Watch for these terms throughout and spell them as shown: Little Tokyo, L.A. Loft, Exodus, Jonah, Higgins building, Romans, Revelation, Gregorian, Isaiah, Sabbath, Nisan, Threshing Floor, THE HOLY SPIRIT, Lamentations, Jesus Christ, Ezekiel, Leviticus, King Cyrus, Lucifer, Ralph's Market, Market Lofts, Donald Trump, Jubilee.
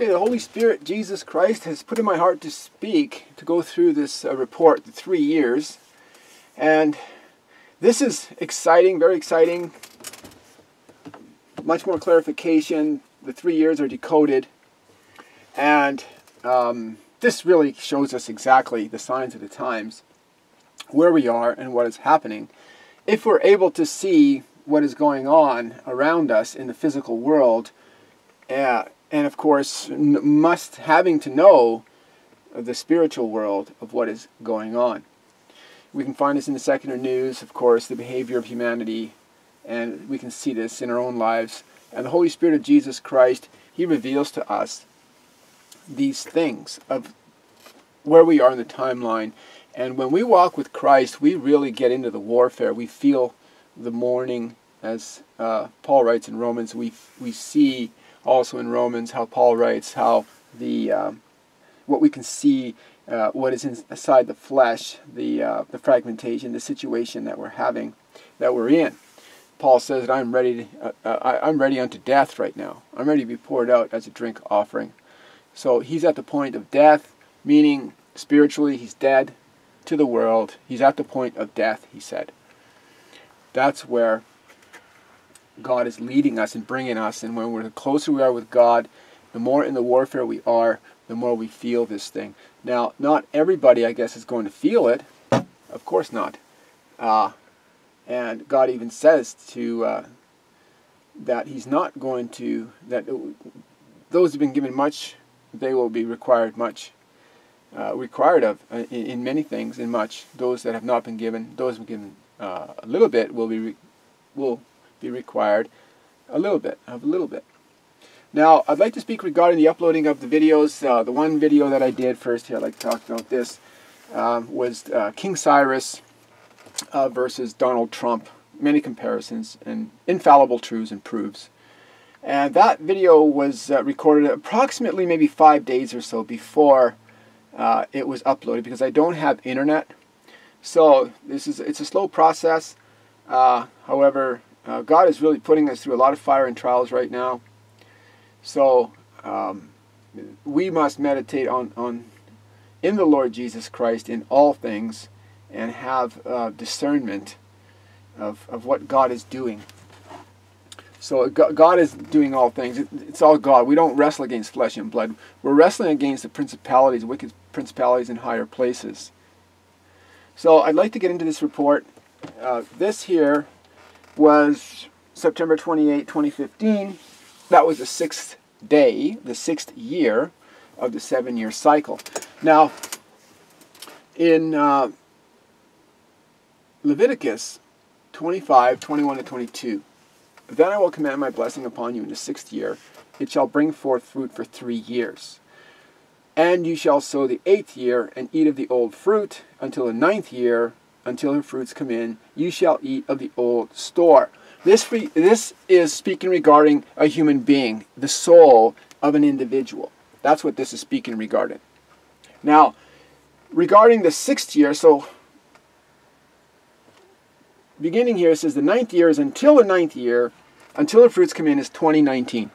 Hey, the Holy Spirit, Jesus Christ, has put in my heart to speak, to go through this report, the 3 years. And this is exciting, very exciting. Much more clarification. The 3 years are decoded. And this really shows us exactly the signs of the times, where we are and what is happening. If we're able to see what is going on around us in the physical world, and of course having to know the spiritual world of what is going on. We can find this in the secular news, of course, the behavior of humanity, and we can see this in our own lives. And the Holy Spirit of Jesus Christ, He reveals to us these things of where we are in the timeline. And when we walk with Christ, we really get into the warfare. We feel the morning, as Paul writes in Romans. We see also in Romans how Paul writes how the what we can see, what is inside the flesh, the fragmentation, the situation that we're having, that we're in. Paul says that I'm ready. I'm ready unto death right now. I'm ready to be poured out as a drink offering. So he's at the point of death, meaning spiritually he's dead to the world. He's at the point of death, he said. That's where God is leading us and bringing us. And when we're the closer we are with God, the more in the warfare we are, the more we feel this thing. Now, not everybody, I guess, is going to feel it. Of course not. And God even says to that He's not going to, that those who have been given much, they will be required much. Required of in many things, in much. Those that have not been given, those who have been given a little bit will be required a little bit of a little bit. Now, I'd like to speak regarding the uploading of the videos. The one video that I did first here, I'd like to talk about this, was King Cyrus versus Donald Trump. Many comparisons and infallible truths and proofs. And that video was recorded approximately maybe 5 days or so before it was uploaded, because I don't have internet, so it's a slow process. However, God is really putting us through a lot of fire and trials right now, so we must meditate in the Lord Jesus Christ in all things, and have discernment of what God is doing. So God is doing all things. It's all God. We don't wrestle against flesh and blood. We're wrestling against the principalities, wicked principalities in higher places. So I'd like to get into this report. This here was September 28, 2015. That was the 6th day, the 6th year of the 7-year cycle. Now, in Leviticus 25, 21 to 22, then I will command my blessing upon you in the 6th year. It shall bring forth fruit for 3 years. And you shall sow the 8th year, and eat of the old fruit, until the 9th year, until her fruits come in. You shall eat of the old store. This is speaking regarding a human being, the soul of an individual. That's what this is speaking regarding. Now, regarding the 6th year, so beginning here, it says the 9th year is until the 9th year, until the fruits come in, is 2019.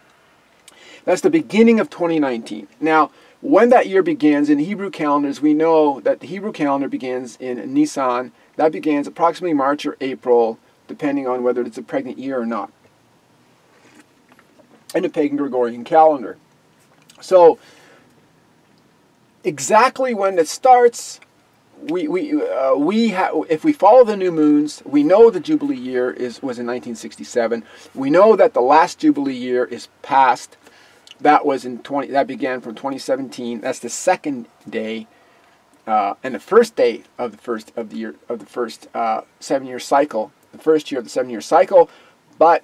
That's the beginning of 2019. Now, when that year begins in Hebrew calendars, we know that the Hebrew calendar begins in Nisan. That begins approximately March or April, depending on whether it's a pregnant year or not, in the pagan Gregorian calendar. So, exactly when it starts, if we follow the new moons, we know the Jubilee year was in 1967. We know that the last Jubilee year is past. That was that began from 2017. That's the 2nd day, and the 1st day of the first 7-year cycle, the 1st year of the 7-year cycle. But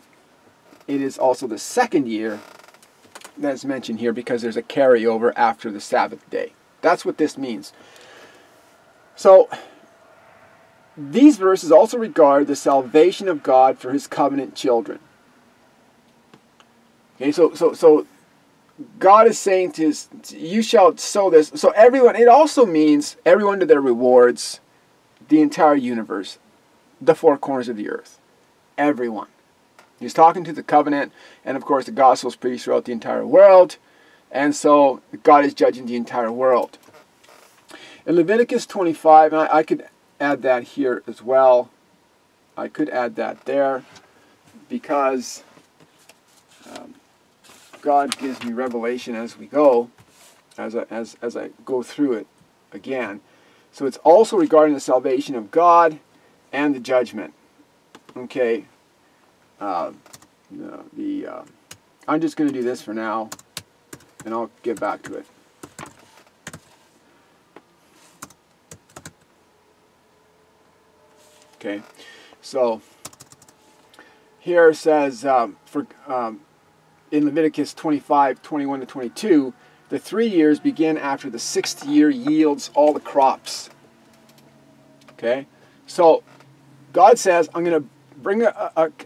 it is also the 2nd year that is mentioned here, because there's a carryover after the Sabbath day. That's what this means. So, these verses also regard the salvation of God for His covenant children. Okay, so God is saying to His, you shall sow this. So everyone, it also means everyone to their rewards, the entire universe, the four corners of the earth, everyone. He's talking to the covenant, and of course the gospel is preached throughout the entire world. And so God is judging the entire world. In Leviticus 25, and I could add that here as well. I could add that there because God gives me revelation as we go, as I go through it again. So it's also regarding the salvation of God and the judgment. Okay, I'm just going to do this for now, and I'll get back to it. Okay, so here says in Leviticus 25, 21 to 22, the 3 years begin after the 6th year yields all the crops. Okay, so God says, I'm going to bring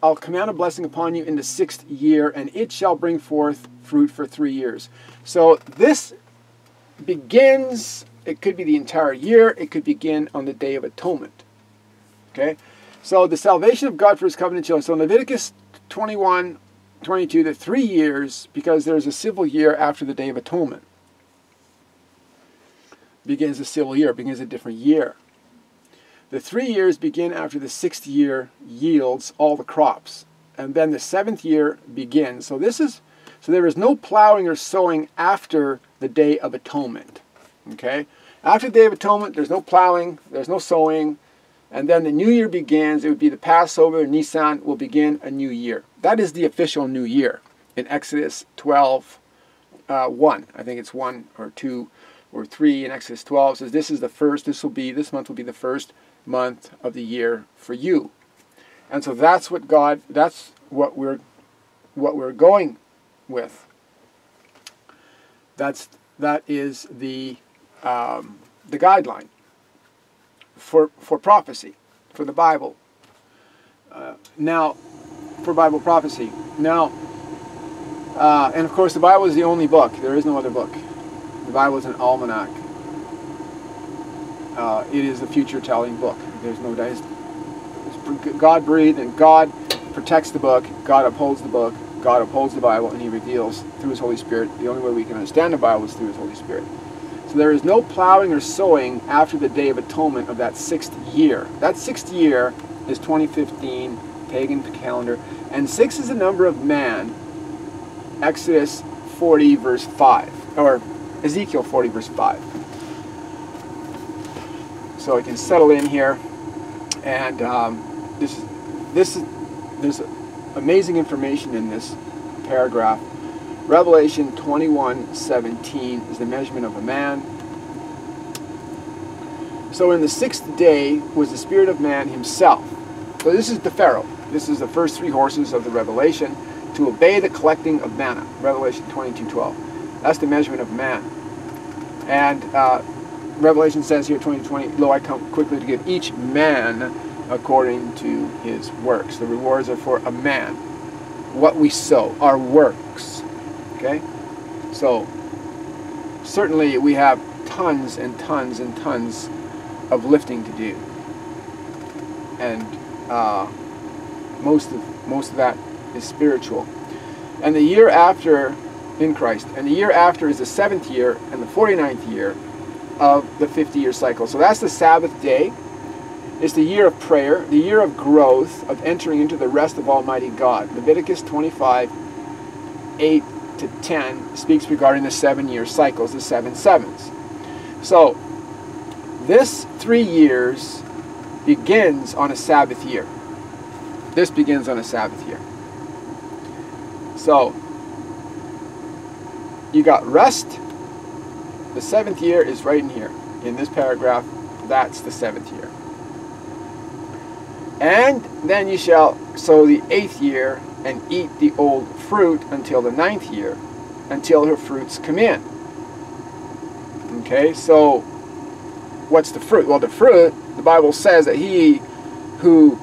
I'll command a blessing upon you in the 6th year, and it shall bring forth fruit for 3 years. So this begins, it could be the entire year, it could begin on the Day of Atonement. Okay, so the salvation of God for his covenant children. So in Leviticus 21, 22, the 3 years, because there's a civil year after the Day of Atonement. Begins a civil year, begins a different year. The 3 years begin after the 6th year yields all the crops, and then the 7th year begins. So this is, so there is no plowing or sowing after the Day of Atonement. Okay, after the Day of Atonement, there's no plowing, there's no sowing, and then the new year begins. It would be the Passover, Nisan will begin a new year. That is the official new year in Exodus 12, 1. I think it's 1 or 2 or 3 in Exodus 12. It says this is the first, this month will be the first month of the year for you. And so that's what God, that's what we're going with. That is the guideline for prophecy, for the Bible. For Bible prophecy. And of course the Bible is the only book. There is no other book. The Bible is an almanac. It is the future-telling book. There's no doubt. God breathed, and God protects the book. God upholds the book. God upholds the Bible, and He reveals through His Holy Spirit. The only way we can understand the Bible is through His Holy Spirit. So there is no plowing or sowing after the Day of Atonement of that 6th year. That 6th year is 2015, pagan calendar. And 6 is the number of man, Exodus 40, verse 5. Or Ezekiel 40, verse 5. So I can settle in here, and there's amazing information in this paragraph. Revelation 21:17 is the measurement of a man. So in the 6th day was the Spirit of Man himself. So this is the Pharaoh. This is the first three horses of the Revelation to obey the collecting of manna. Revelation 22:12. That's the measurement of man. And Revelation says here, 20:20, lo, I come quickly to give each man according to his works. The rewards are for a man. What we sow, our works. Okay? So, certainly we have tons and tons and tons of lifting to do. And most of that is spiritual. And the year after, in Christ, and the year after is the 7th year and the 49th year of the 50-year cycle. So that's the Sabbath day. It's the year of prayer, the year of growth, of entering into the rest of Almighty God. Leviticus 25, 8 to 10 speaks regarding the 7-year cycles, the 7/7s. So this 3 years begins on a Sabbath year. This begins on a Sabbath year. So you got rest. The 7th year is right in here. In this paragraph, that's the 7th year. And then you shall sow the 8th year and eat the old fruit until the 9th year, until her fruits come in. Okay, so what's the fruit? Well, the fruit, the Bible says that he who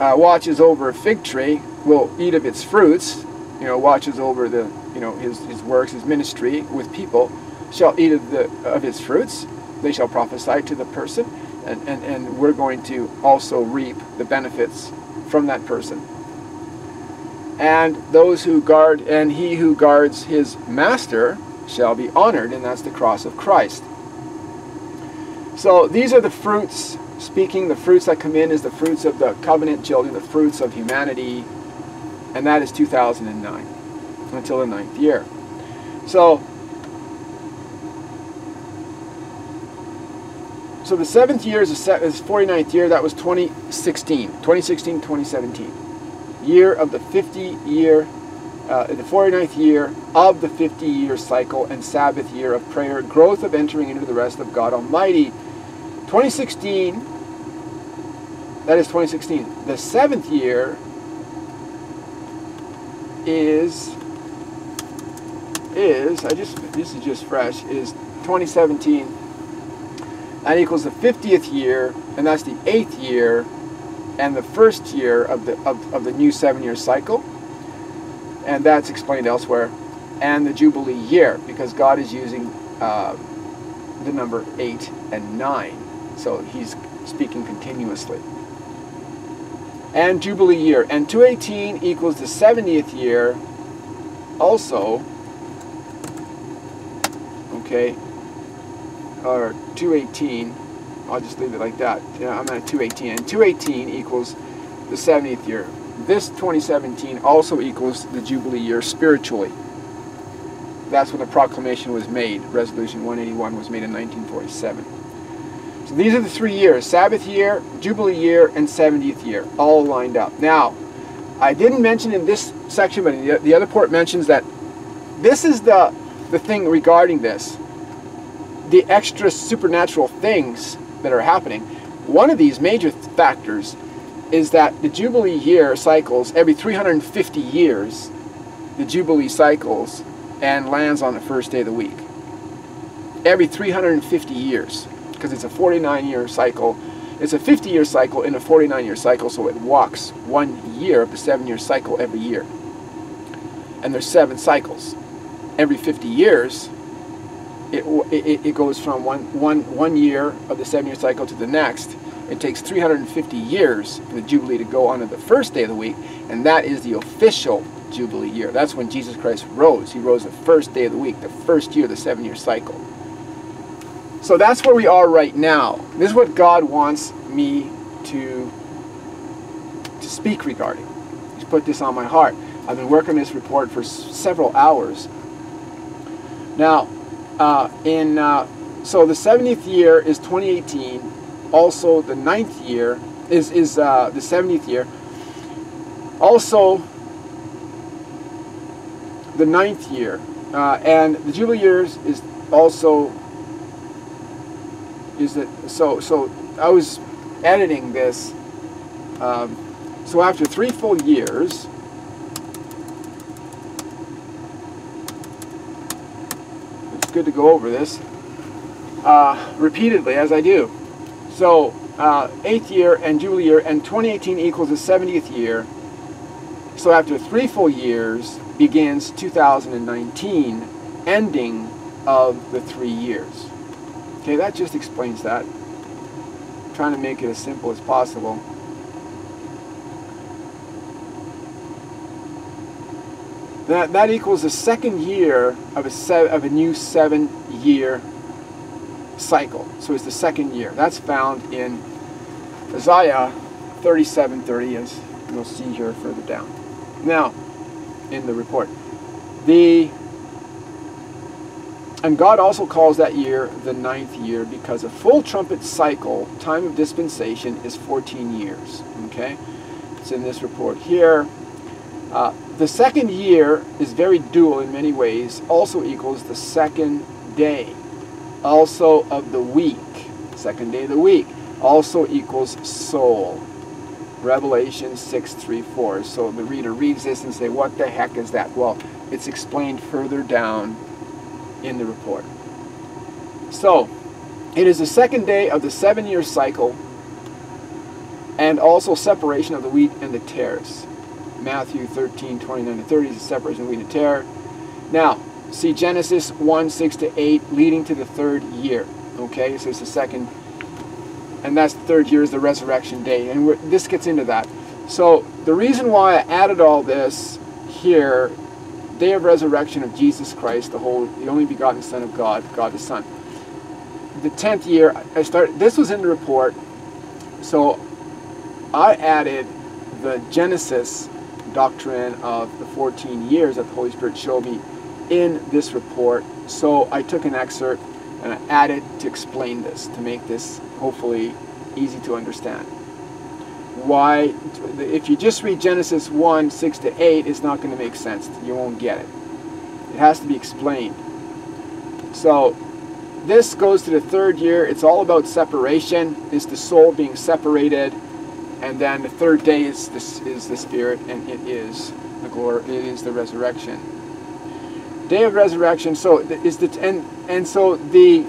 watches over a fig tree will eat of its fruits, you know, watches over the, you know, his works, his ministry with people, shall eat of its fruits, they shall prophesy to the person, and we're going to also reap the benefits from that person. And he who guards his master shall be honored, and that's the cross of Christ. So these are the fruits, speaking, the fruits that come in is the fruits of the covenant children, the fruits of humanity, and that is 2009, until the 9th year. So the 7th year is the 49th year, that was 2016, 2017. Year of the 49th year of the 50-year cycle and Sabbath year of prayer, growth of entering into the rest of God Almighty. 2016, that is 2016. The 7th year is 2017. That equals the 50th year, and that's the 8th year and the first year of the new 7-year cycle. And that's explained elsewhere. And the Jubilee year, because God is using the number 8 and 9. So he's speaking continuously. And Jubilee year. And 218 equals the 70th year also. Okay. Or 218. I'll just leave it like that. Yeah, I'm at 218. And 218 equals the 70th year. This 2017 also equals the Jubilee year spiritually. That's when the proclamation was made. Resolution 181 was made in 1947. So these are the 3 years. Sabbath year, Jubilee year, and 70th year. All lined up. Now, I didn't mention in this section, but the other part mentions that this is the thing regarding this. The extra supernatural things that are happening. One of these major factors is that the Jubilee year cycles every 350 years, the Jubilee cycles and lands on the first day of the week. Every 350 years, because it's a 49-year cycle. It's a 50-year cycle in a 49-year cycle, so it walks 1 year of the 7-year cycle every year. And there's 7 cycles. Every 50 years, it goes from one year of the 7-year cycle to the next. It takes 350 years for the Jubilee to go on to the first day of the week, and that is the official Jubilee year. That's when Jesus Christ rose. He rose the first day of the week, the first year of the 7-year cycle. So that's where we are right now. This is what God wants me to speak regarding. He's put this on my heart. I've been working this report for several hours. Now, so the 70th year is 2018. Also, the 9th year is the 70th year. Also, the 9th year, and the Jubilee years is also is that. So I was editing this. So after 3 full years. It's good to go over this repeatedly as I do. So, 8th year and Jubilee year, and 2018 equals the 70th year. So after 3 full years begins 2019, ending of the 3 years. Okay, that just explains that. I'm trying to make it as simple as possible. That equals the 2nd year of a new 7-year cycle. So it's the 2nd year. That's found in Isaiah 37:30, as you'll see here further down. Now, in the report. And God also calls that year the 9th year, because a full trumpet cycle, time of dispensation, is 14 years. Okay? It's in this report here. The 2nd year is very dual in many ways, also equals the 2nd day. Also of the week, 2nd day of the week, also equals soul. Revelation 6:3-4. So the reader reads this and say, what the heck is that? Well, it's explained further down in the report. So, it is the 2nd day of the 7-year cycle, and also separation of the wheat and the tares. Matthew 13:29-30 is the separation of wheat and tare. Now, see Genesis 1:6-8, leading to the 3rd year. Okay, so it's the 2nd, and that's the 3rd year is the resurrection day, and this gets into that. So the reason why I added all this here day of resurrection of Jesus Christ, the only begotten Son of God, God the Son. The 10th year, I started, this was in the report, so I added the Genesis doctrine of the 14 years that the Holy Spirit showed me in this report. So I took an excerpt and I added to explain this, to make this hopefully easy to understand. Why, if you just read Genesis 1, 6 to 8, it's not going to make sense. You won't get it. It has to be explained. So this goes to the 3rd year. It's all about separation. It's the soul being separated. And then the 3rd day is the Spirit, and it is the glory, it is the resurrection. Day of resurrection, so is the so the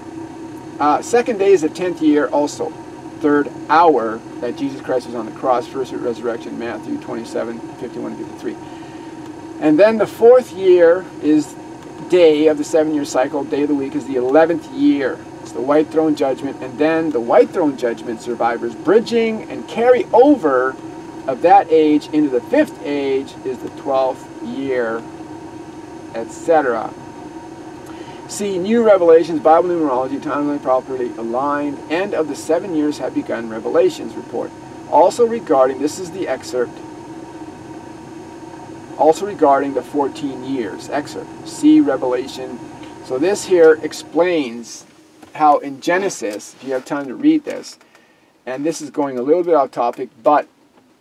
2nd day is the 10th year also. 3rd hour that Jesus Christ was on the cross, first resurrection, Matthew 27, 51 to 53. And then the 4th year is day of the 7-year cycle, day of the week is the 11th year. It's the white throne judgment, and then the white throne judgment survivors bridging and carry over of that age into the 5th age is the 12th year, etc. See, new revelations, Bible numerology, timeline properly aligned, and of the 7 years have begun revelations report. Also regarding, this is the excerpt, also regarding the 14 years excerpt, see Revelation. So this here explains how in Genesis, if you have time to read this, and this is going a little bit off topic, but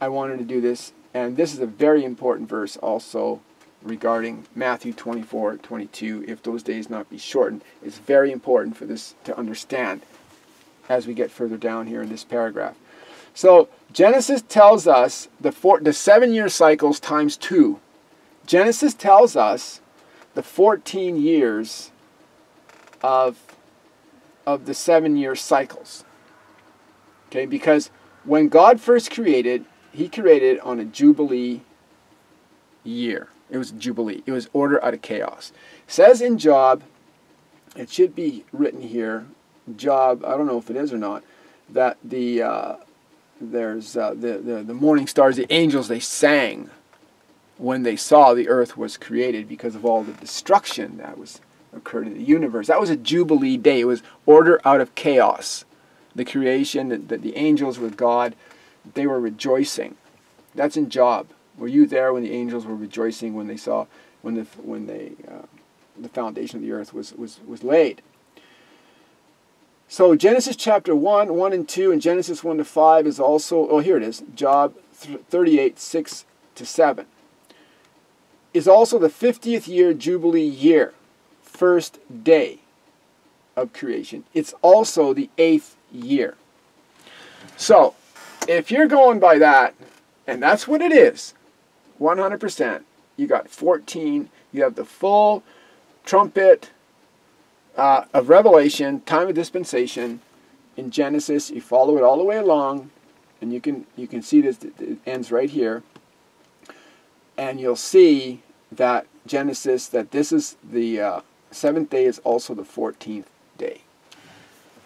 I wanted to do this, and this is a very important verse also regarding Matthew 24, 22, if those days not be shortened. It's very important for this to understand as we get further down here in this paragraph. So Genesis tells us the 7-year cycles times 2. Genesis tells us the 14 years of the 7-year cycles. Okay, because when God first created, He created on a Jubilee year. It was Jubilee. It was order out of chaos. It says in Job, it should be written here, Job, I don't know if it is or not, that the there's the morning stars, the angels, they sang when they saw the earth was created because of all the destruction that was occurred in the universe. That was a Jubilee day. It was order out of chaos. The creation, the angels with God, they were rejoicing. That's in Job. Were you there when the angels were rejoicing when they saw, when the foundation of the earth was laid? So Genesis chapter 1, 1 and 2, and Genesis 1 to 5 is also, oh here it is, Job 38, 6 to 7, is also the 50th year Jubilee year. 1st day of creation. It's also the 8th year. So, if you're going by that, and that's what it is, 100%, you got 14, you have the full trumpet of Revelation, time of dispensation, in Genesis, you follow it all the way along, and you can see this, it ends right here, and you'll see that Genesis, that this is the 7th day is also the 14th day.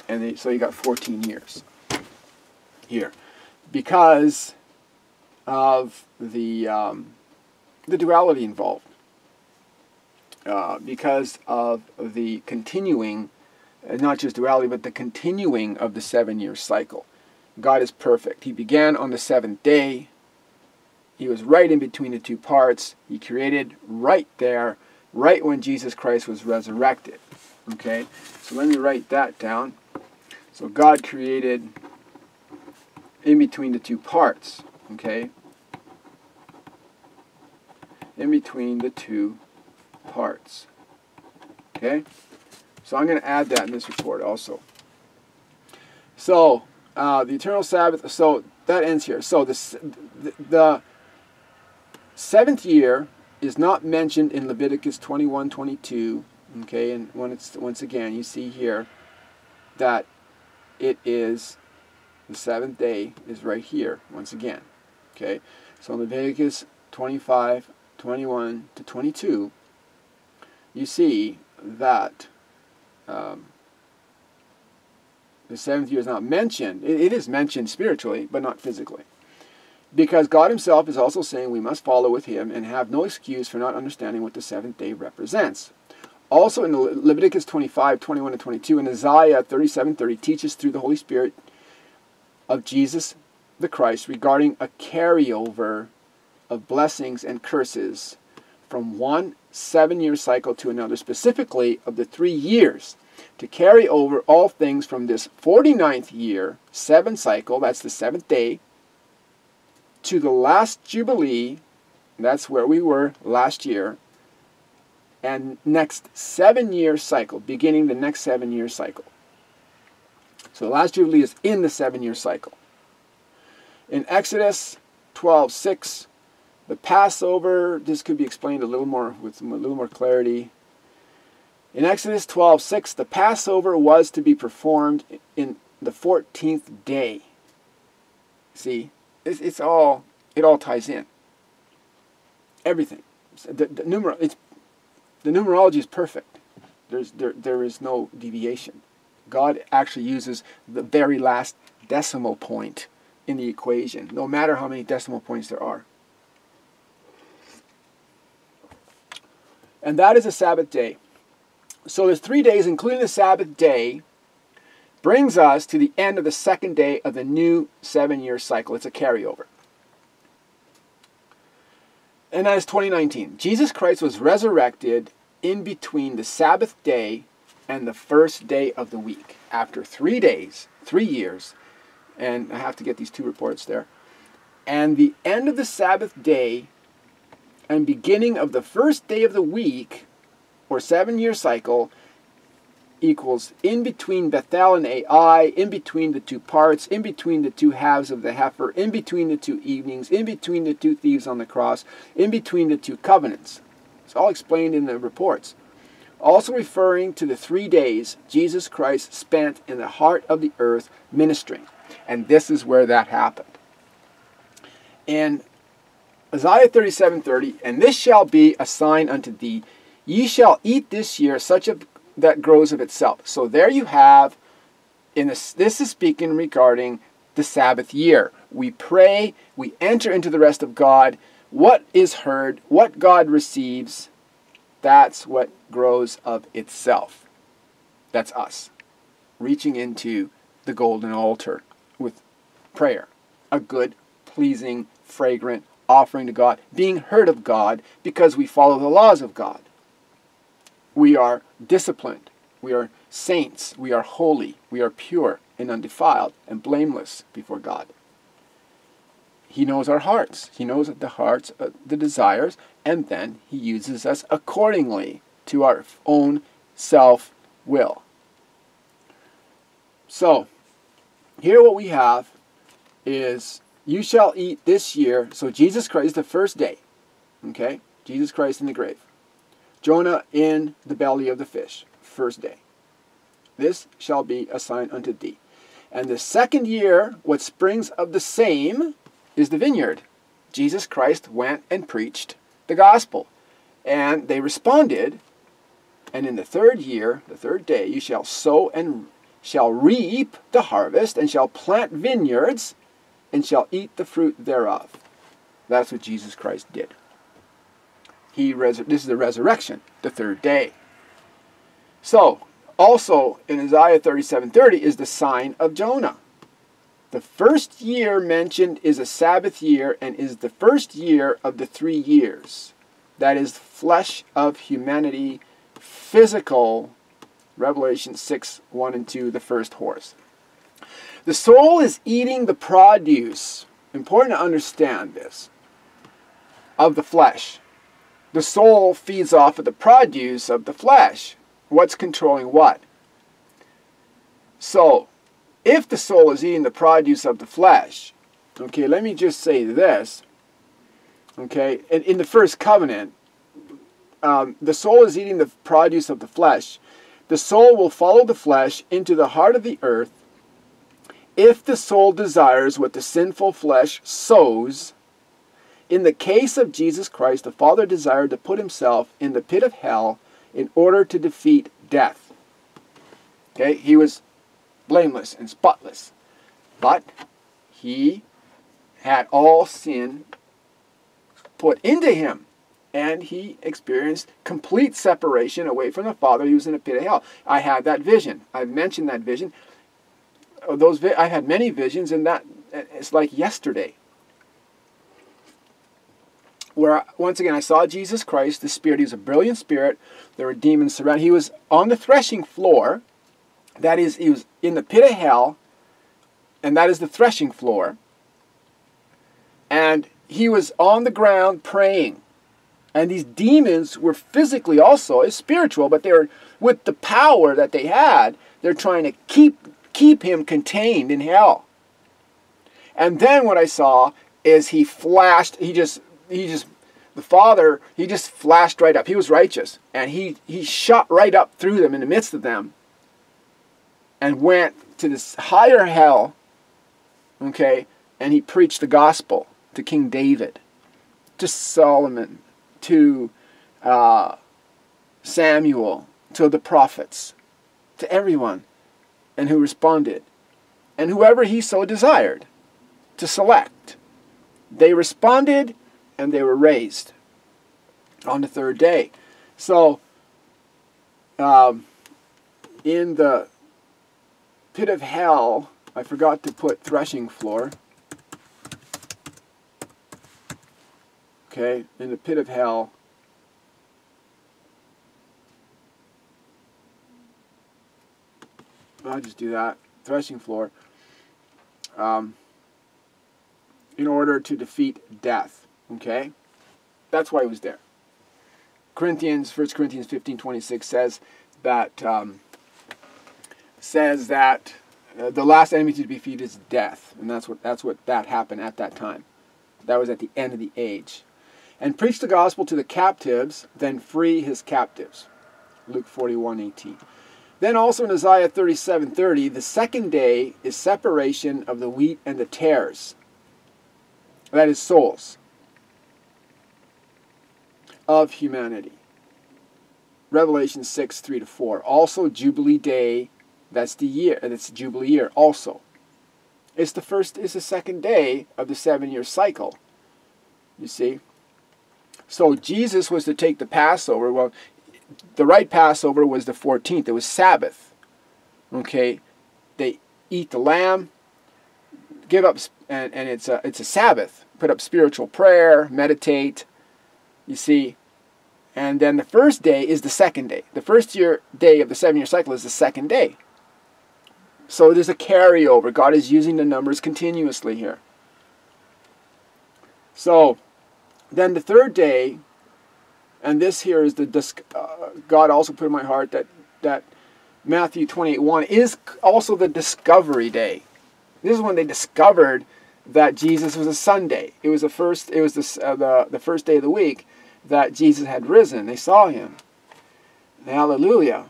And so you got 14 years here. Because of the duality involved. Because of the continuing, not just duality, but the continuing of the 7-year cycle. God is perfect. He began on the 7th day. He was right in between the two parts. He created right there, right when Jesus Christ was resurrected. Okay, so let me write that down. So God created in between the two parts. Okay, in between the two parts. Okay, so I'm going to add that in this report also. So the eternal Sabbath. So that ends here. So the 7th year is not mentioned in Leviticus 21, 22, okay, and when it's, once again, you see here that it is the 7th day is right here, once again, okay. So in Leviticus 25, 21 to 22, you see that the 7th year is not mentioned. It is mentioned spiritually, but not physically. Because God himself is also saying we must follow with him and have no excuse for not understanding what the seventh day represents. Also in Leviticus 25, 21 and 22 and Isaiah 37, 30 teaches through the Holy Spirit of Jesus the Christ regarding a carryover of blessings and curses from one 7-year cycle to another, specifically of the 3 years, to carry over all things from this 49th year, 7th cycle, that's the 7th day, to the last Jubilee, that's where we were last year, and next 7-year cycle, beginning the next 7-year cycle. So the last Jubilee is in the 7-year cycle. In Exodus 12:6, the Passover, this could be explained a little more with a little more clarity. In Exodus 12:6, the Passover was to be performed in the 14th day. See, it all ties in. Everything. The numerology is perfect. There is no deviation. God actually uses the very last decimal point in the equation, no matter how many decimal points there are. And that is a Sabbath day. So there's 3 days, including the Sabbath day, brings us to the end of the second day of the new 7-year cycle. It's a carryover. And that is 2019. Jesus Christ was resurrected in between the Sabbath day and the first day of the week. After 3 days, 3 years, and I have to get these two reports there, and the end of the Sabbath day and beginning of the first day of the week, or 7-year cycle, equals in between Bethel and Ai, in between the two parts, in between the two halves of the heifer, in between the two evenings, in between the two thieves on the cross, in between the two covenants. It's all explained in the reports. Also referring to the 3 days Jesus Christ spent in the heart of the earth ministering. And this is where that happened. In Isaiah 37:30, and this shall be a sign unto thee, ye shall eat this year such a that grows of itself. So there you have, this is speaking regarding the Sabbath year. We pray, we enter into the rest of God. What is heard, what God receives, that's what grows of itself. That's us, reaching into the golden altar with prayer, a good, pleasing, fragrant offering to God, being heard of God because we follow the laws of God. We are disciplined, we are saints, we are holy, we are pure and undefiled and blameless before God. He knows our hearts, he knows the hearts, the desires, and then he uses us accordingly to our own self-will. So, here what we have is, you shall eat this year, so Jesus Christ, the first day, okay? Jesus Christ in the grave. Jonah in the belly of the fish, first day. This shall be a sign unto thee. And the second year, what springs of the same is the vineyard. Jesus Christ went and preached the gospel. And they responded, and in the third year, the third day, you shall sow and shall reap the harvest, and shall plant vineyards, and shall eat the fruit thereof. That's what Jesus Christ did. This is the resurrection, the third day. So, also in Isaiah 37:30 is the sign of Jonah. The first year mentioned is a Sabbath year and is the first year of the 3 years. That is flesh of humanity, physical, Revelation 6, 1 and 2, the first horse. The soul is eating the produce, important to understand this, of the flesh. The soul feeds off of the produce of the flesh. What's controlling what? So, if the soul is eating the produce of the flesh, okay, let me just say this, okay, in the first covenant, the soul is eating the produce of the flesh. The soul will follow the flesh into the heart of the earth if the soul desires what the sinful flesh sows. In the case of Jesus Christ, the Father desired to put himself in the pit of hell in order to defeat death. Okay, he was blameless and spotless, but he had all sin put into him. And he experienced complete separation away from the Father. He was in a pit of hell. I had that vision. I've mentioned that vision. I've had many visions, and that it's like yesterday. Where, once again, I saw Jesus Christ, the Spirit. He was a brilliant Spirit. There were demons surrounding. He was on the threshing floor. That is, he was in the pit of hell, and that is the threshing floor. And he was on the ground praying. And these demons were physically also, it's spiritual, but they were, with the power that they had, they're trying to keep him contained in hell. And then what I saw is he flashed, the Father, he just flashed right up. He was righteous. And he shot right up through them in the midst of them and went to this higher hell, okay, and he preached the gospel to King David, to Solomon, to Samuel, to the prophets, to everyone, and who responded. And whoever he so desired to select, they responded, and they were raised on the third day. So, in the pit of hell, I forgot to put threshing floor. Okay, in the pit of hell, I'll just do that, threshing floor, in order to defeat death, okay? That's why he was there. 1 Corinthians 15:26 says that the last enemy to be defeated is death, and that happened at that time. That was at the end of the age. And preach the gospel to the captives, then free his captives. Luke 41:18. Then also in Isaiah 37:30, the second day is separation of the wheat and the tares. That is souls of humanity. Revelation 6:3-4. Also Jubilee Day, that's the year, and it's Jubilee year also. It's the first, it's the second day of the seven-year cycle, you see. So Jesus was to take the Passover. Well, the right Passover was the 14th. It was Sabbath. Okay, they eat the lamb, give up, and it's a Sabbath. Put up spiritual prayer, meditate, you see. And then the first day is the second day. The first day of the seven-year cycle is the second day. So there's a carryover. God is using the numbers continuously here. So, then the third day, and this here is the God also put in my heart that Matthew 28:1 is also the discovery day. This is when they discovered that Jesus was a Sunday. It was the first. It was the first day of the week that Jesus had risen. They saw him. Hallelujah.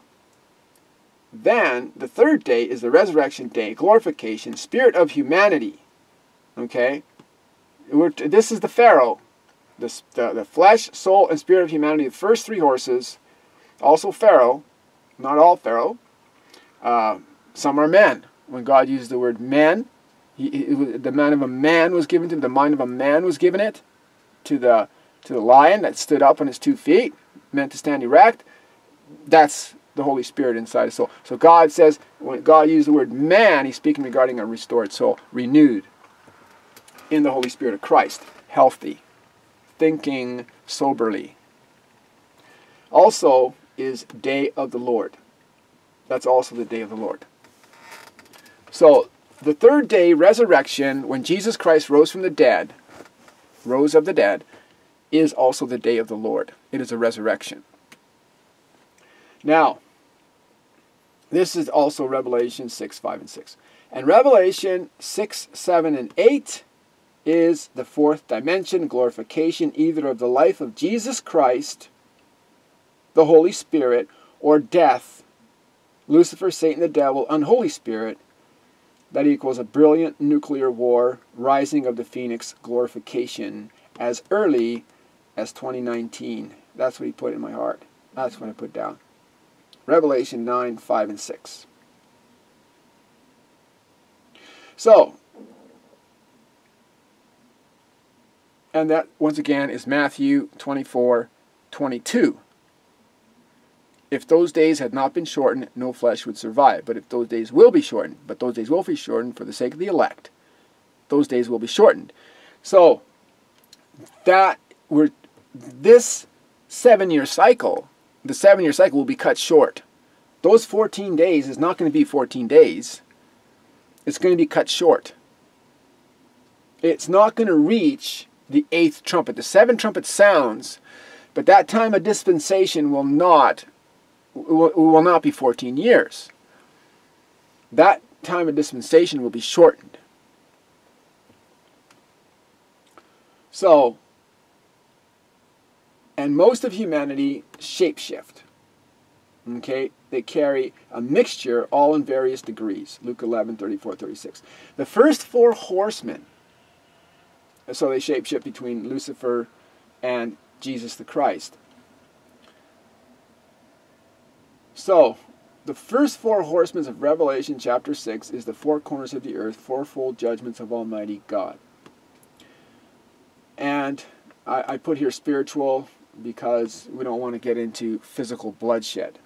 Then, the third day is the resurrection day, glorification, spirit of humanity. Okay? This is the Pharaoh. The flesh, soul, and spirit of humanity. The first three horses. Also Pharaoh. Not all Pharaoh. Some are men. When God used the word men, the mind of a man was given to him. The mind of a man was given it to the lion that stood up on his 2 feet, meant to stand erect. That's the Holy Spirit inside a soul. So God says, when God used the word man, he's speaking regarding a restored soul, renewed in the Holy Spirit of Christ, healthy, thinking soberly. Also is Day of the Lord. That's also the Day of the Lord. So the third day, resurrection, when Jesus Christ rose from the dead, rose of the dead, is also the Day of the Lord. It is a resurrection. Now, this is also Revelation 6:5-6. And Revelation 6, 7, and 8 is the fourth dimension, glorification, either of the life of Jesus Christ, the Holy Spirit, or death, Lucifer, Satan, the devil, unholy spirit. That equals a brilliant nuclear war, rising of the phoenix, glorification, as early as 2019. That's what he put in my heart. That's what I put down. Revelation 9:5-6. So, And that, once again, is Matthew 24:22. If those days had not been shortened, no flesh would survive. But if those days will be shortened, but those days will be shortened for the sake of the elect, those days will be shortened. So, this 7-year cycle, the 7-year cycle will be cut short. Those 14 days is not going to be 14 days. It's going to be cut short. It's not going to reach the 8th trumpet. The 7th trumpet sounds, but that time of dispensation will not be 14 years. That time of dispensation will be shortened. So, and most of humanity shapeshift. Okay, they carry a mixture, all in various degrees. Luke 11:34-36. The first 4 horsemen. So they shapeshift between Lucifer and Jesus the Christ. So, the first 4 horsemen of Revelation chapter 6 is the 4 corners of the earth, 4-fold judgments of Almighty God. And I put here spiritual because we don't want to get into physical bloodshed.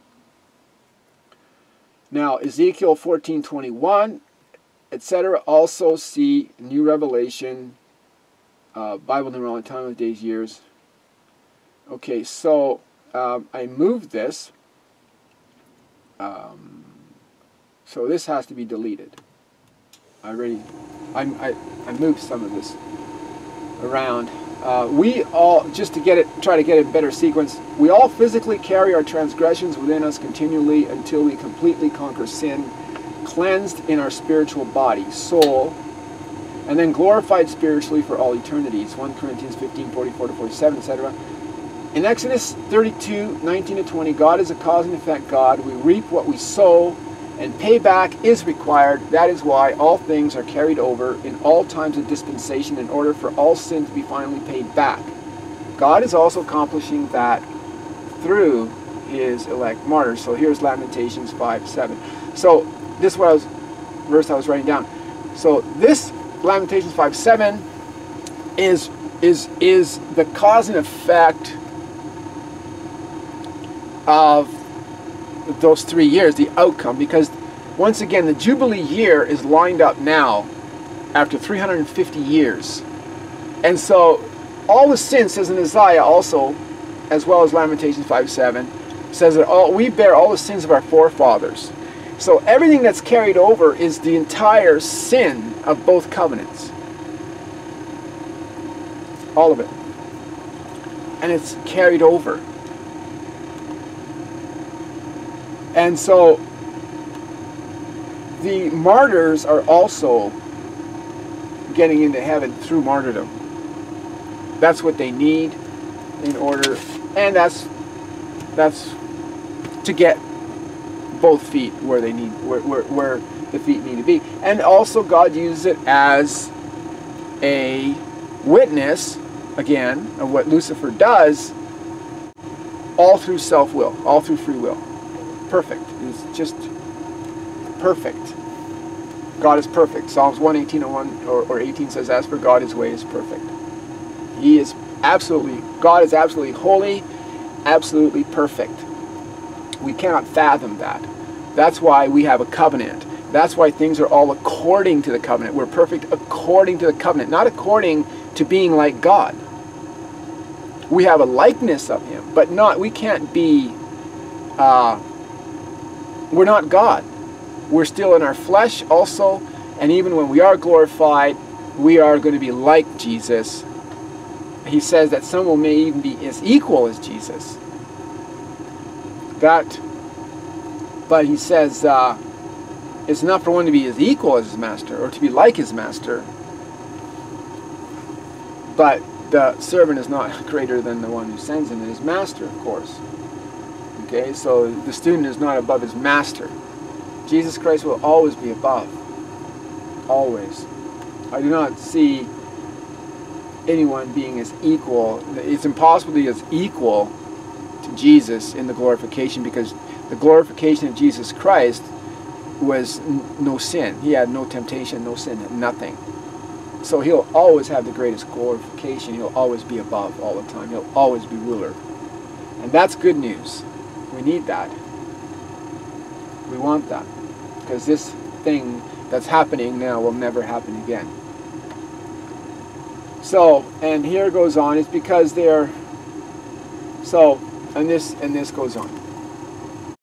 Now, Ezekiel 14:21, etc. also see new revelation, Bible numerology, time of days, years. Okay, so I moved this. So this has to be deleted. I moved some of this around. We all, just to get it, try to get it in better sequence, we all physically carry our transgressions within us continually until we completely conquer sin, cleansed in our spiritual body, soul, and then glorified spiritually for all eternity. It's 1 Corinthians 15:44-47, etc. In Exodus 32:19-20, God is a cause and effect God. We reap what we sow, and payback is required. That is why all things are carried over in all times of dispensation in order for all sin to be finally paid back. God is also accomplishing that through his elect martyrs. So here's Lamentations 5:7. So this was verse I was writing down. So this Lamentations 5:7 is the cause and effect of those 3 years, the outcome, because once again the Jubilee year is lined up now after 350 years. And so all the sin, says in Isaiah also, as well as Lamentations 5:7, says that we bear all the sins of our forefathers. So everything that's carried over is the entire sin of both covenants. All of it. And it's carried over. And so, the martyrs are also getting into heaven through martyrdom. That's what they need in order, and that's to get both feet where they need, where the feet need to be. And also, God uses it as a witness, again, of what Lucifer does, all through self-will, all through free will. Perfect. It's just perfect. God is perfect. Psalms 118:1 or 18 says, "As for God, His way is perfect." He is absolutely, God is absolutely holy, absolutely perfect. We cannot fathom that. That's why we have a covenant. That's why things are all according to the covenant. We're perfect according to the covenant, not according to being like God. We have a likeness of Him, but not. We can't be. We're not God. We're still in our flesh also, and even when we are glorified, we are going to be like Jesus. He says that some will may even be as equal as Jesus. That, but he says it's not for one to be as equal as his master, or to be like his master, but the servant is not greater than the one who sends him, and his master, of course. Okay, so the student is not above his master. Jesus Christ will always be above. Always. I do not see anyone being as equal. It's impossible to be as equal to Jesus in the glorification, because the glorification of Jesus Christ was no sin. He had no temptation, no sin, nothing. So he'll always have the greatest glorification. He'll always be above all the time. He'll always be ruler. And that's good news. We need that. We want that. Because this thing that's happening now will never happen again. So, and here goes on, it's because they're, so, and this goes on.